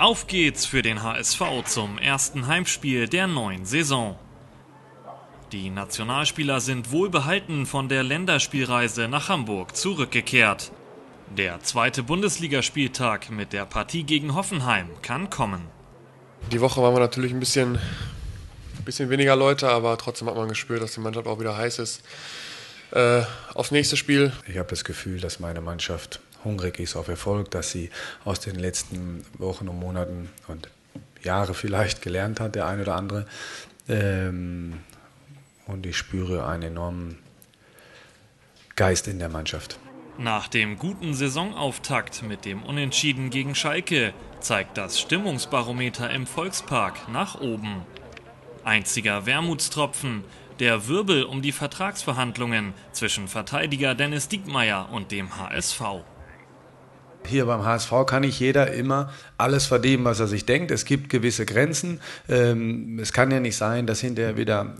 Auf geht's für den HSV zum ersten Heimspiel der neuen Saison. Die Nationalspieler sind wohlbehalten von der Länderspielreise nach Hamburg zurückgekehrt. Der zweite Bundesligaspieltag mit der Partie gegen Hoffenheim kann kommen. Die Woche waren wir natürlich ein bisschen weniger Leute, aber trotzdem hat man gespürt, dass die Mannschaft auch wieder heiß ist. Aufs nächste Spiel. Ich habe das Gefühl, dass meine Mannschaft hungrig ist auf Erfolg, dass sie aus den letzten Wochen und Monaten und Jahre vielleicht gelernt hat, der eine oder andere. Und ich spüre einen enormen Geist in der Mannschaft. Nach dem guten Saisonauftakt mit dem Unentschieden gegen Schalke zeigt das Stimmungsbarometer im Volkspark nach oben. Einziger Wermutstropfen: der Wirbel um die Vertragsverhandlungen zwischen Verteidiger Dennis Diekmeier und dem HSV. Hier beim HSV kann nicht jeder immer alles verdienen, was er sich denkt. Es gibt gewisse Grenzen. Es kann ja nicht sein, dass hinterher wieder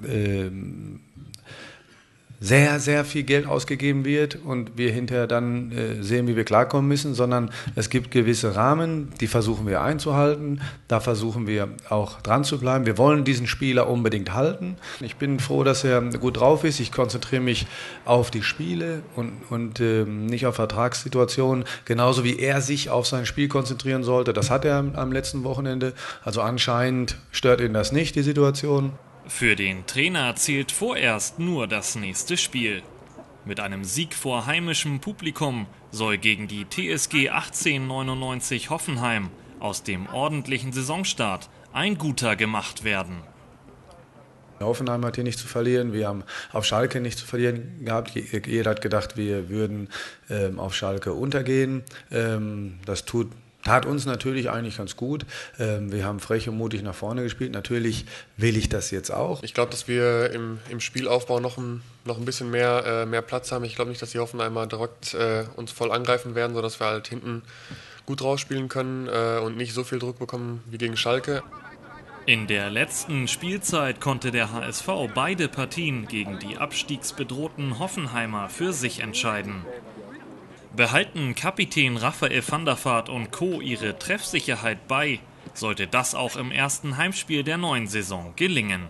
sehr, sehr viel Geld ausgegeben wird und wir hinterher dann sehen, wie wir klarkommen müssen, sondern es gibt gewisse Rahmen, die versuchen wir einzuhalten, da versuchen wir auch dran zu bleiben. Wir wollen diesen Spieler unbedingt halten. Ich bin froh, dass er gut drauf ist. Ich konzentriere mich auf die Spiele und nicht auf Vertragssituationen, genauso wie er sich auf sein Spiel konzentrieren sollte. Das hat er am letzten Wochenende. Also anscheinend stört ihn das nicht, die Situation. Für den Trainer zählt vorerst nur das nächste Spiel. Mit einem Sieg vor heimischem Publikum soll gegen die TSG 1899 Hoffenheim aus dem ordentlichen Saisonstart ein guter gemacht werden. Hoffenheim hat hier nicht zu verlieren, wir haben auf Schalke nicht zu verlieren gehabt. Jeder hat gedacht, wir würden auf Schalke untergehen. Das tat uns natürlich eigentlich ganz gut. Wir haben frech und mutig nach vorne gespielt. Natürlich will ich das jetzt auch. Ich glaube, dass wir im Spielaufbau noch ein bisschen mehr Platz haben. Ich glaube nicht, dass die Hoffenheimer direkt uns voll angreifen werden, sodass wir halt hinten gut rausspielen können und nicht so viel Druck bekommen wie gegen Schalke. In der letzten Spielzeit konnte der HSV beide Partien gegen die abstiegsbedrohten Hoffenheimer für sich entscheiden. Behalten Kapitän Raphael van der Vaart und Co. ihre Treffsicherheit bei, sollte das auch im ersten Heimspiel der neuen Saison gelingen.